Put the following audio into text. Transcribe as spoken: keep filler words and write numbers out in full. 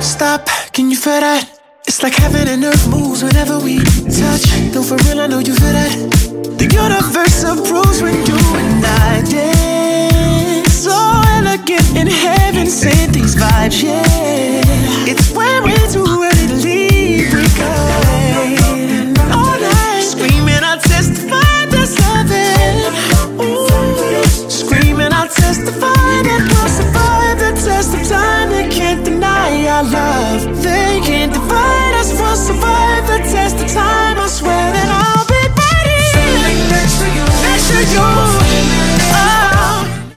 Stop, can you feel that? It's like heaven and earth moves whenever we touch. Though for real, I know you feel that. The universe approves when you and I dance. So elegant in heaven, send these vibes, yeah. It's when we're too early to leave, we collide all night, screaming, I'll testify that's loving. Ooh, screaming, I'll testify that we'll survive the test of time. They can't deny our love. They can't divide us. We'll survive the test of time.